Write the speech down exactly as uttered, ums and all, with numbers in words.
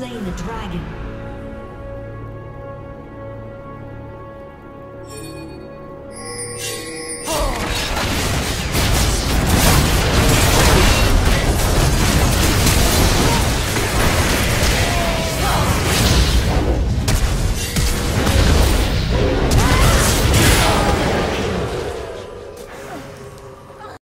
slain the dragon.